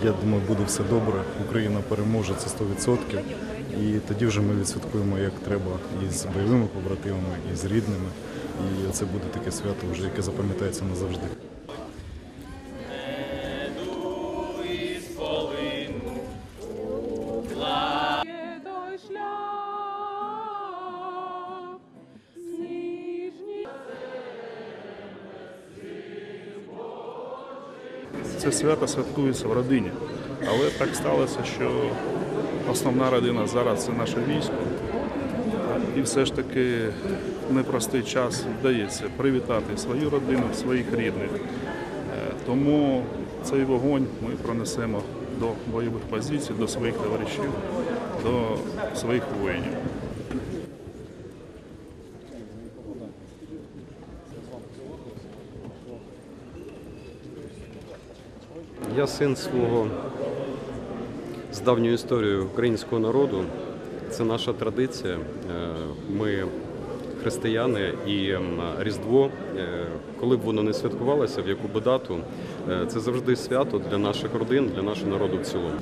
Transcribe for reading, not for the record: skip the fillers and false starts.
Я думаю, буде все добре, Україна переможе, це 100%. І тоді вже ми відсвяткуємо, як треба, і з бойовими побратимами, і з рідними. І це буде таке свято, вже, яке запам'ятається назавжди. Це свято святкується в родині, але так сталося, що основна родина зараз – це наше військо. І все ж таки в непростий час вдається привітати свою родину, своїх рідних. Тому цей вогонь ми пронесемо до бойових позицій, до своїх товаришів, до своїх воїнів. Я син свого з давньою історією українського народу. Це наша традиція. Ми християни, і Різдво, коли б воно не святкувалося, в яку б дату, це завжди свято для наших родин, для нашого народу в цілому.